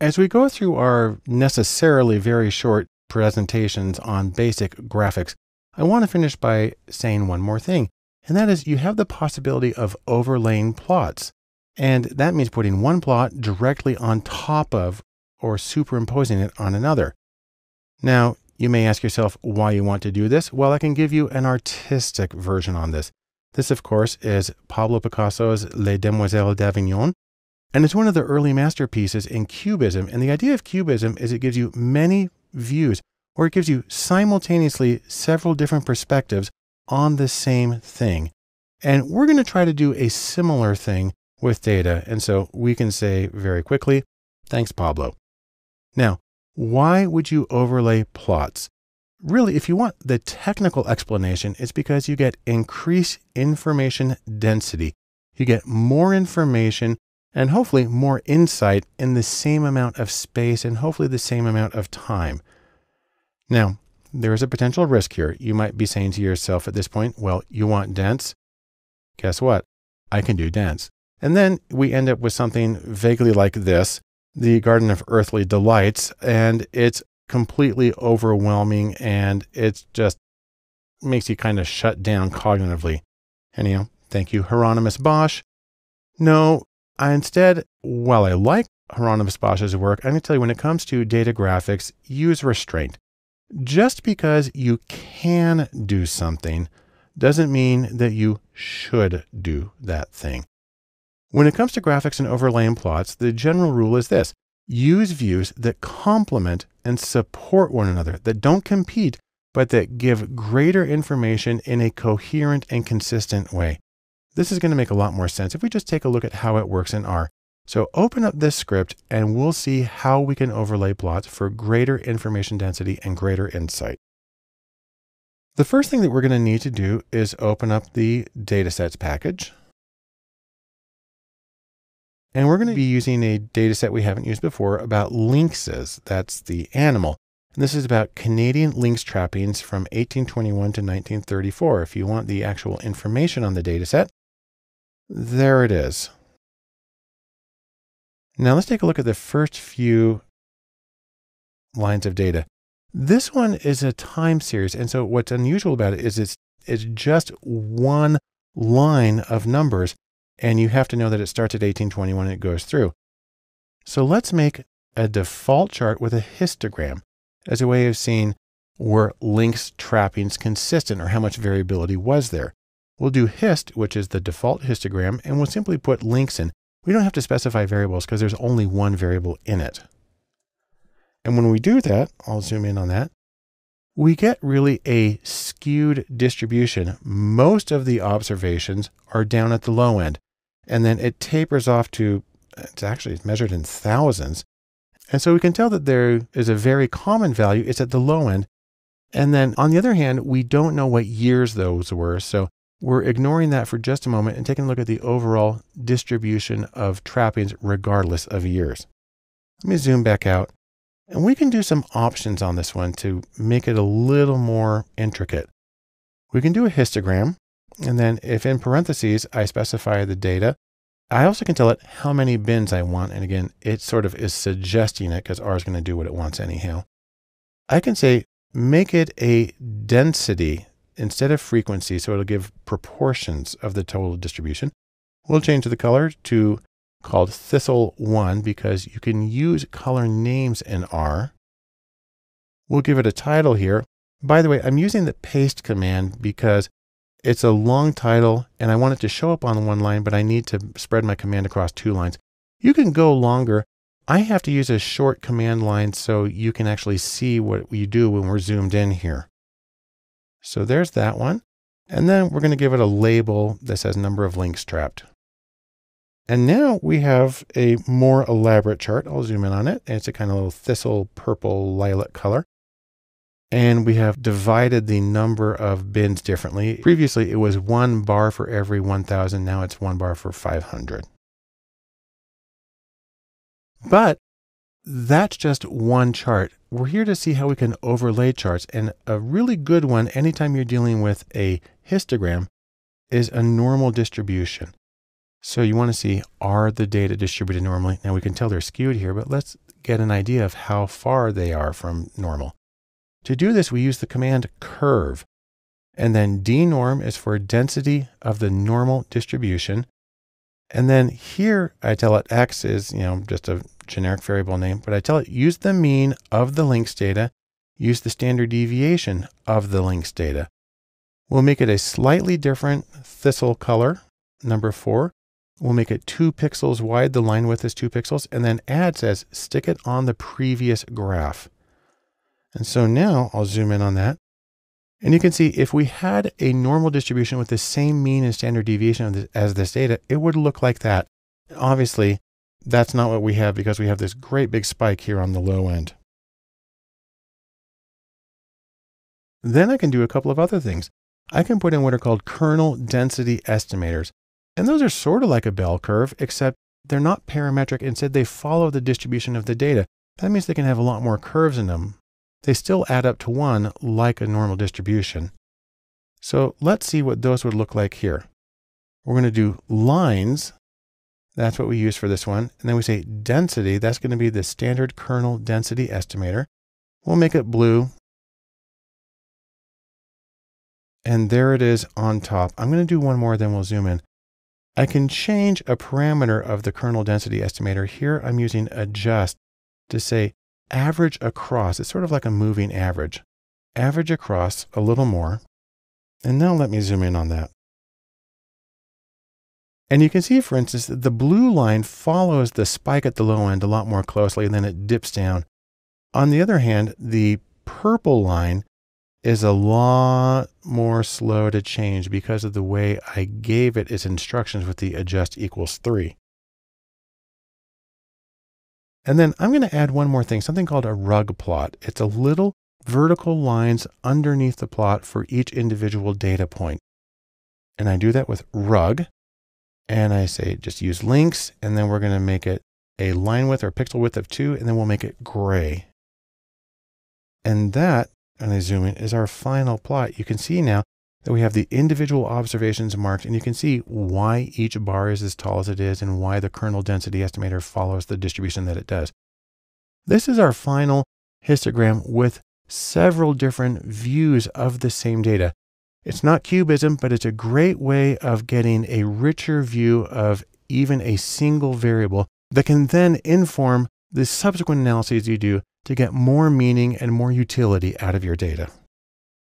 As we go through our necessarily very short presentations on basic graphics, I want to finish by saying one more thing, and that is you have the possibility of overlaying plots. And that means putting one plot directly on top of or superimposing it on another. Now, you may ask yourself why you want to do this. Well, I can give you an artistic version on this. This, of course, is Pablo Picasso's Les Demoiselles d'Avignon. And it's one of the early masterpieces in Cubism. And the idea of Cubism is it gives you many views, or it gives you simultaneously several different perspectives on the same thing. And we're going to try to do a similar thing with data. And so we can say very quickly, thanks, Pablo. Now, why would you overlay plots? Really, if you want the technical explanation, it's because you get increased information density. You get more information and hopefully more insight in the same amount of space and hopefully the same amount of time. Now, there is a potential risk here. You might be saying to yourself at this point, well, you want dense? Guess what? I can do dense. And then we end up with something vaguely like this, the Garden of Earthly Delights, and it's completely overwhelming and it just makes you kind of shut down cognitively. Anyhow, thank you, Hieronymus Bosch. No, instead, while I like Hieronymus Bosch's work, I'm going to tell you when it comes to data graphics, use restraint. Just because you can do something doesn't mean that you should do that thing. When it comes to graphics and overlaying plots, the general rule is this. Use views that complement and support one another, that don't compete, but that give greater information in a coherent and consistent way. This is going to make a lot more sense if we just take a look at how it works in R. So open up this script and we'll see how we can overlay plots for greater information density and greater insight. The first thing that we're going to need to do is open up the datasets package. And we're going to be using a dataset we haven't used before about lynxes. That's the animal. And this is about Canadian lynx trappings from 1821 to 1934. If you want the actual information on the dataset, there it is. Now let's take a look at the first few lines of data. This one is a time series. And so what's unusual about it is it's just one line of numbers. And you have to know that it starts at 1821 and it goes through. So let's make a default chart with a histogram as a way of seeing were lynx trappings consistent or how much variability was there. We'll do hist, which is the default histogram, and we'll simply put lynx in. We don't have to specify variables because there's only one variable in it. And when we do that, I'll zoom in on that, we get really a skewed distribution. Most of the observations are down at the low end. And then it tapers off to, it's actually measured in thousands. And so we can tell that there is a very common value. It's at the low end. And then on the other hand, we don't know what years those were. So we're ignoring that for just a moment and taking a look at the overall distribution of trappings regardless of years. Let me zoom back out. And we can do some options on this one to make it a little more intricate. We can do a histogram. And then if in parentheses, I specify the data, I also can tell it how many bins I want. And again, it sort of is suggesting it because R is going to do what it wants anyhow. I can say, make it a density instead of frequency. So it'll give proportions of the total distribution. We'll change the color to called Thistle1 because you can use color names in R. We'll give it a title here. By the way, I'm using the paste command because it's a long title and I want it to show up on one line, but I need to spread my command across two lines. You can go longer. I have to use a short command line so you can actually see what we do when we're zoomed in here. So there's that one. And then we're going to give it a label that says number of lynx trapped. And now we have a more elaborate chart. I'll zoom in on it. It's a kind of little thistle purple lilac color. And we have divided the number of bins differently. Previously, it was one bar for every 1,000. Now it's one bar for 500. But that's just one chart. We're here to see how we can overlay charts. And a really good one, anytime you're dealing with a histogram, is a normal distribution. So you want to see, are the data distributed normally? Now we can tell they're skewed here, but let's get an idea of how far they are from normal. To do this, we use the command curve, and then dnorm is for density of the normal distribution. And then here I tell it X is, just a generic variable name, but I tell it use the mean of the links data, use the standard deviation of the links data. We'll make it a slightly different thistle color, number 4. We'll make it 2 pixels wide. The line width is 2 pixels. And then add says, stick it on the previous graph. And so now I'll zoom in on that. And you can see if we had a normal distribution with the same mean and standard deviation as this data, it would look like that. Obviously, that's not what we have because we have this great big spike here on the low end. Then I can do a couple of other things. I can put in what are called kernel density estimators. And those are sort of like a bell curve, except they're not parametric. Instead, they follow the distribution of the data. That means they can have a lot more curves in them. They still add up to 1 like a normal distribution. So let's see what those would look like here. We're going to do lines. That's what we use for this one. And then we say density. That's going to be the standard kernel density estimator. We'll make it blue. And there it is on top. I'm going to do one more, then we'll zoom in. I can change a parameter of the kernel density estimator. Here I'm using adjust to say average across. It's sort of like a moving average. Average across a little more. And now let me zoom in on that. And you can see, for instance, that the blue line follows the spike at the low end a lot more closely, and then it dips down. On the other hand, the purple line is a lot more slow to change because of the way I gave it its instructions with the adjust equals 3. And then I'm going to add one more thing, something called a rug plot. It's a little vertical lines underneath the plot for each individual data point. And I do that with rug, and I say just use links, and then we're going to make it a line width or pixel width of 2, and then we'll make it gray. And that, and I zoom in, is our final plot. You can see now that we have the individual observations marked, and you can see why each bar is as tall as it is and why the kernel density estimator follows the distribution that it does. This is our final histogram with several different views of the same data. It's not cubism, but it's a great way of getting a richer view of even a single variable that can then inform the subsequent analyses you do to get more meaning and more utility out of your data.